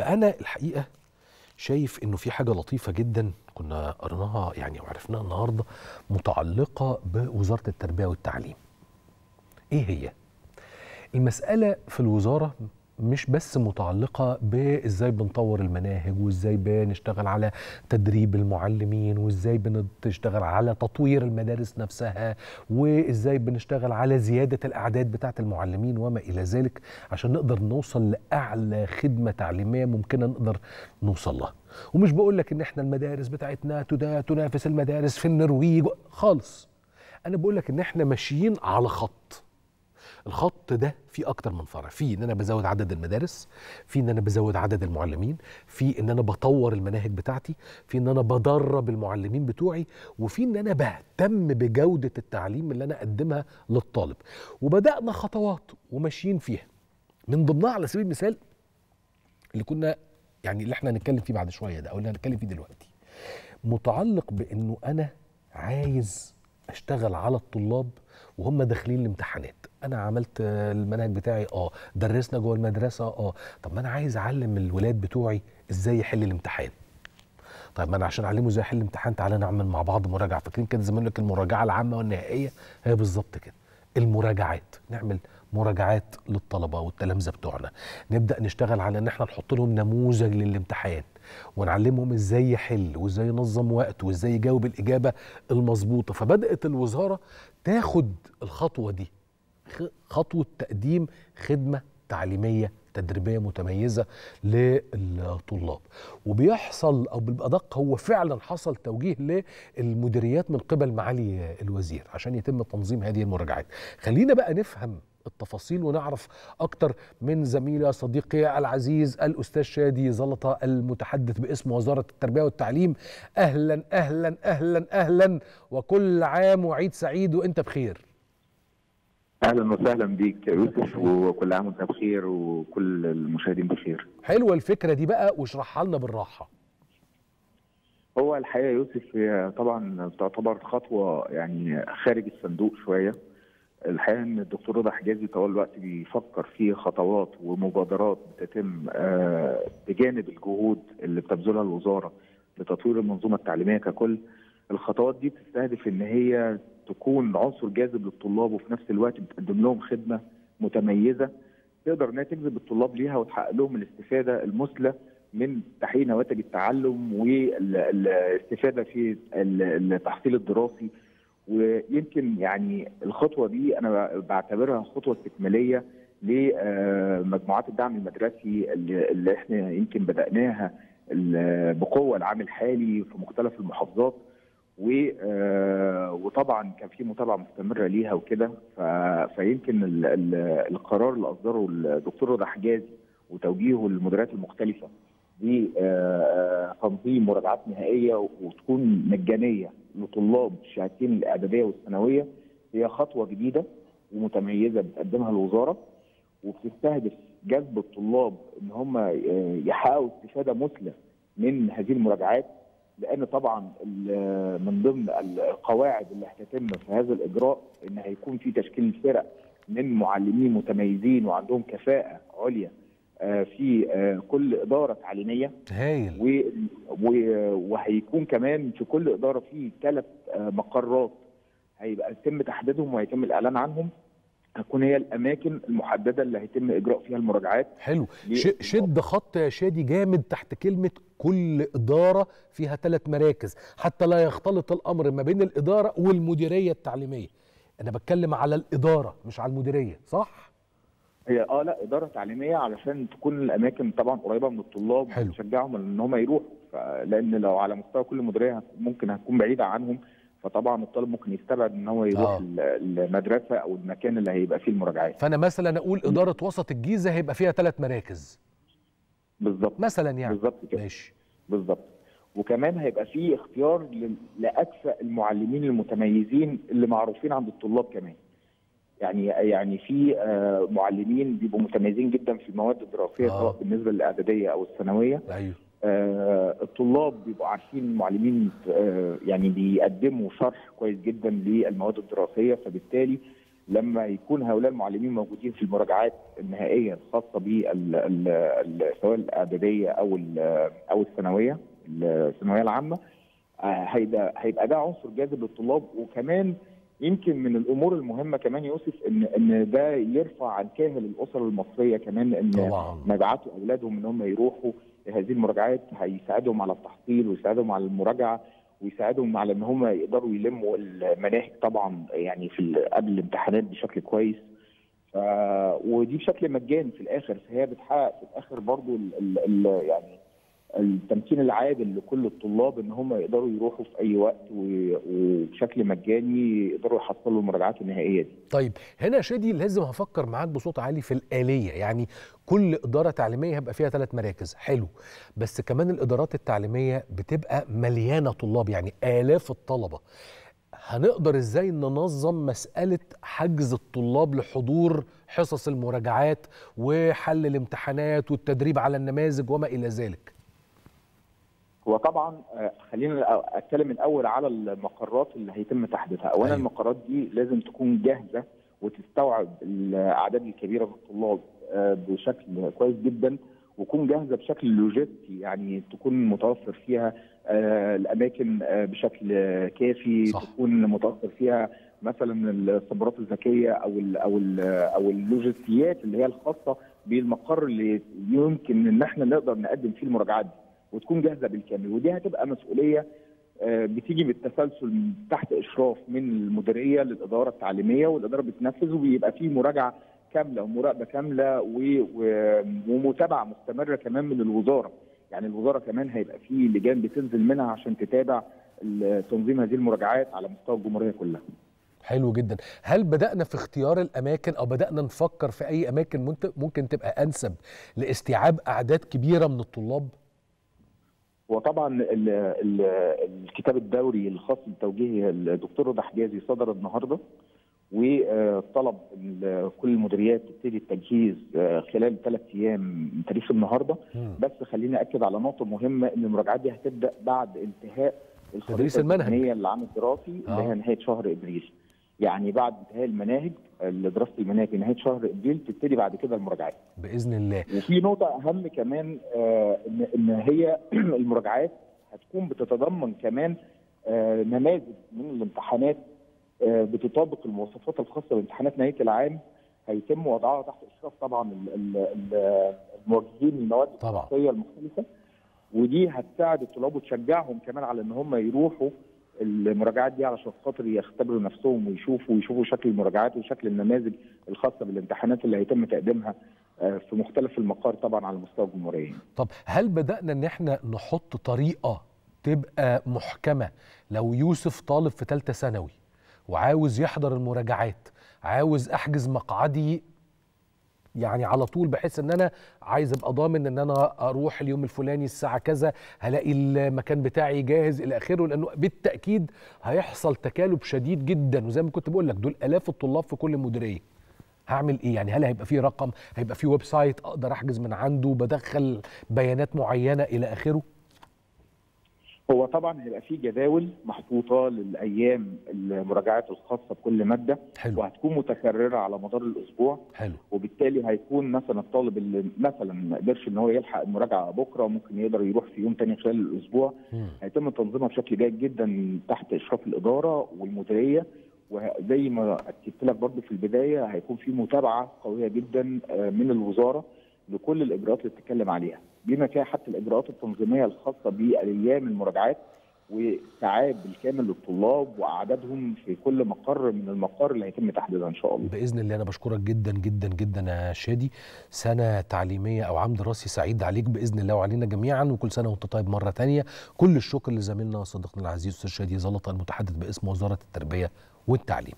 بقى أنا الحقيقة شايف إنه في حاجة لطيفة جدا كنا قرناها يعني وعرفناها النهاردة متعلقة بوزارة التربية والتعليم. إيه هي؟ المسألة في الوزارة مش بس متعلقة بإزاي بنطور المناهج وإزاي بنشتغل على تدريب المعلمين وإزاي بنشتغل على تطوير المدارس نفسها وإزاي بنشتغل على زيادة الأعداد بتاعة المعلمين وما إلى ذلك عشان نقدر نوصل لأعلى خدمة تعليمية ممكنة نقدر نوصل لها. ومش بقول لك إن إحنا المدارس بتاعتنا تنافس المدارس في النرويج خالص. أنا بقول لك إن إحنا ماشيين على خط. الخط ده فيه أكتر من فرع، فيه إن أنا بزود عدد المدارس، فيه إن أنا بزود عدد المعلمين، فيه إن أنا بطور المناهج بتاعتي، فيه إن أنا بدرب المعلمين بتوعي، وفيه إن أنا بهتم بجودة التعليم اللي أنا أقدمها للطالب. وبدأنا خطوات وماشيين فيها. من ضمنها على سبيل المثال اللي كنا يعني اللي إحنا هنتكلم فيه بعد شوية ده أو اللي هنتكلم فيه دلوقتي. متعلق بإنه أنا عايز أشتغل على الطلاب وهم داخلين الامتحانات. أنا عملت المنهج بتاعي درسنا جوه المدرسة طب ما أنا عايز أعلم الولاد بتوعي إزاي يحل الامتحان. طيب ما أنا عشان أعلمه إزاي يحل الامتحان تعالى نعمل مع بعض مراجعة، فاكرين كده زمان لك المراجعة العامة والنهائية؟ هي بالظبط كده، المراجعات، نعمل مراجعات للطلبة والتلامذة بتوعنا، نبدأ نشتغل على إن إحنا نحط لهم نموذج للامتحان ونعلمهم إزاي يحل وإزاي ينظم وقته وإزاي يجاوب الإجابة المظبوطة. فبدأت الوزارة تاخد الخطوة دي، خطوة تقديم خدمة تعليمية تدريبية متميزة للطلاب، وبيحصل أو بالأدق هو فعلا حصل توجيه للمديريات من قبل معالي الوزير عشان يتم تنظيم هذه المراجعات. خلينا بقى نفهم التفاصيل ونعرف أكتر من زميلة صديقي العزيز الأستاذ شادي زلطة المتحدث باسم وزارة التربية والتعليم. أهلا أهلا أهلا أهلا، وكل عام وعيد سعيد وأنت بخير. اهلا وسهلا بيك يا يوسف، وكل عام وانت بخير وكل المشاهدين بخير. حلوه الفكره دي بقى، واشرحها لنا بالراحه. هو الحقيقه يا يوسف هي طبعا بتعتبر خطوه يعني خارج الصندوق شويه. الحقيقه ان الدكتور رضا حجازي طوال الوقت بيفكر في خطوات ومبادرات بتتم بجانب الجهود اللي بتبذلها الوزاره لتطوير المنظومه التعليميه ككل. الخطوات دي بتستهدف ان هي تكون عنصر جاذب للطلاب وفي نفس الوقت بتقدم لهم خدمه متميزه تقدر انها تجذب الطلاب ليها وتحقق لهم الاستفاده المثلى من تحقيق نواتج التعلم والاستفاده في التحصيل الدراسي. ويمكن يعني الخطوه دي انا بعتبرها خطوه استكماليه لمجموعات الدعم المدرسي اللي احنا يمكن بدأناها بقوه العام الحالي في مختلف المحافظات، وطبعا كان في متابعه مستمره ليها وكده. فيمكن القرار اللي اصدره الدكتور رضا حجازي وتوجيهه للمديريات المختلفه بتنظيم مراجعات نهائيه وتكون مجانيه لطلاب الشهادتين الاعداديه والثانويه هي خطوه جديده ومتميزه بتقدمها الوزاره، وبتستهدف جذب الطلاب ان هم يحققوا استفاده مثلى من هذه المراجعات، لأن طبعا من ضمن القواعد اللي هتتم في هذا الإجراء إن هيكون في تشكيل فرق من معلمين متميزين وعندهم كفاءة عليا في كل إدارة تعليمية. هايل. وهيكون كمان في كل إدارة في 3 مقرات هيبقى يتم تحديدهم وهيتم الإعلان عنهم، هتكون هي الاماكن المحدده اللي هيتم اجراء فيها المراجعات. حلو، شد خط يا شادي جامد تحت كلمه كل اداره فيها 3 مراكز حتى لا يختلط الامر ما بين الاداره والمديريه التعليميه. انا بتكلم على الاداره مش على المديريه، صح؟ هي لا، اداره تعليميه علشان تكون الاماكن طبعا قريبه من الطلاب وتشجعهم ان هم يروحوا، لان لو على مستوى كل مديريه ممكن هتكون بعيده عنهم، فطبعا الطالب ممكن يستبعد ان هو يروح المدرسه او المكان اللي هيبقى فيه المراجعات. فانا مثلا اقول اداره وسط الجيزه هيبقى فيها 3 مراكز. بالظبط. مثلا يعني. بالظبط كده. ماشي. بالظبط. وكمان هيبقى فيه اختيار لاكفأ المعلمين المتميزين اللي معروفين عند الطلاب كمان. يعني في معلمين بيبقوا متميزين جدا في المواد الدراسيه سواء بالنسبه للاعداديه او الثانويه. ايوه. الطلاب بيبقوا عارفين المعلمين يعني بيقدموا شرح كويس جدا للمواد الدراسيه، فبالتالي لما يكون هؤلاء المعلمين موجودين في المراجعات النهائيه الخاصه سواء الاعداديه او الثانويه العامه، هيبقى ده عنصر جاذب للطلاب. وكمان يمكن من الامور المهمه كمان يوسف ان ده يرفع عن كاهل الاسر المصريه كمان ان ما يبعتوا اولادهم ان هم يروحوا هذه المراجعات، هيساعدهم على التحصيل ويساعدهم على المراجعه ويساعدهم على ان هم يقدروا يلموا المناهج طبعا يعني قبل الامتحانات بشكل كويس، ودي بشكل مجاني في الاخر، فهي بتحقق في الاخر برضو يعني التمكين العادل لكل الطلاب ان هم يقدروا يروحوا في اي وقت وبشكل مجاني يقدروا يحصلوا المراجعات النهائيه دي. طيب هنا شادي لازم هفكر معاك بصوت عالي في الاليه، يعني كل اداره تعليميه هيبقى فيها 3 مراكز، حلو، بس كمان الادارات التعليميه بتبقى مليانه طلاب، يعني الاف الطلبه. هنقدر ازاي ننظم مساله حجز الطلاب لحضور حصص المراجعات وحل الامتحانات والتدريب على النماذج وما الى ذلك؟ وطبعا خلينا اتكلم الاول على المقرات اللي هيتم تحديثها. اولا أيوة. المقرات دي لازم تكون جاهزه وتستوعب الاعداد الكبيره من الطلاب بشكل كويس جدا، وتكون جاهزه بشكل لوجستي، يعني تكون متوفر فيها الاماكن بشكل كافي، صح. تكون متوفر فيها مثلا الصبرات الذكيه او اللوجستيات اللي هي الخاصه بالمقر اللي يمكن ان احنا نقدر نقدم فيه المراجعات دي، وتكون جاهزه بالكامل. ودي هتبقى مسؤوليه بتيجي بالتسلسل تحت اشراف من المديريه للاداره التعليميه، والاداره بتنفذ، وبيبقى فيه مراجعه كامله ومراقبه كامله ومتابعه مستمره كمان من الوزاره. يعني الوزاره كمان هيبقى فيه لجان بتنزل منها عشان تتابع تنظيم هذه المراجعات على مستوى الجمهوريه كلها. حلو جدا. هل بدأنا في اختيار الأماكن أو بدأنا نفكر في أي أماكن ممكن تبقى أنسب لاستيعاب أعداد كبيرة من الطلاب؟ وطبعا الكتاب الدوري الخاص بتوجيه الدكتور رضا حجازي صدر النهارده، وطلب كل المديريات تبتدي التجهيز خلال 3 ايام من تاريخ النهارده. بس خليني اكد على نقطه مهمه، ان المراجعات دي هتبدا بعد انتهاء تدريس المنهج للعام الدراسي اللي هي نهايه شهر ابريل. يعني بعد انتهاء المناهج دراسه المناهج نهايه شهر ابريل تبتدي بعد كده المراجعات باذن الله. وفي نقطه اهم كمان ان هي المراجعات هتكون بتتضمن كمان نماذج من الامتحانات بتطابق المواصفات الخاصه بامتحانات نهايه العام، هيتم وضعها تحت اشراف طبعا الموجهين للمواد الدراسيه المختلفه، ودي هتساعد الطلاب وتشجعهم كمان على ان هم يروحوا المراجعات دي علشان خاطر يختبروا نفسهم ويشوفوا شكل المراجعات وشكل النماذج الخاصه بالامتحانات اللي هيتم تقديمها في مختلف المقار طبعا على مستوى الجمهوريه. طب هل بدأنا ان احنا نحط طريقه تبقى محكمه لو يوسف طالب في ثالثه ثانوي وعاوز يحضر المراجعات، عاوز احجز مقعدي يعني على طول بحيث ان انا عايز ابقى ضامن ان انا اروح اليوم الفلاني الساعه كذا هلاقي المكان بتاعي جاهز الى اخره، لانه بالتاكيد هيحصل تكالب شديد جدا، وزي ما كنت بقول لك دول الاف الطلاب في كل مديريه. هعمل ايه يعني؟ هل هيبقى في رقم، هيبقى في ويب سايت اقدر احجز من عنده بدخل بيانات معينه الى اخره؟ هو طبعا هيبقى في جداول محطوطه للايام المراجعات الخاصه بكل ماده، حلو. وهتكون متكرره على مدار الاسبوع، حلو. وبالتالي هيكون مثلا الطالب اللي مثلا ما قدرش ان هو يلحق المراجعه بكره ممكن يقدر يروح في يوم ثاني خلال الاسبوع. هيتم تنظيمها بشكل جيد جدا تحت اشراف الاداره والمديريه، وزي ما اكدت لك برضه في البدايه هيكون في متابعه قويه جدا من الوزاره لكل الاجراءات اللي بتتكلم عليها، بما فيها حتى الاجراءات التنظيميه الخاصه بايام المراجعات وساعات بالكامل للطلاب واعدادهم في كل مقر من المقار اللي هيتم تحديدها ان شاء الله. باذن الله. انا بشكرك جدا جدا جدا يا شادي، سنه تعليميه او عام دراسي سعيد عليك باذن الله وعلينا جميعا، وكل سنه وانت طيب مره ثانيه. كل الشكر لزميلنا صديقنا العزيز استاذ شادي زلطة المتحدث باسم وزاره التربيه والتعليم.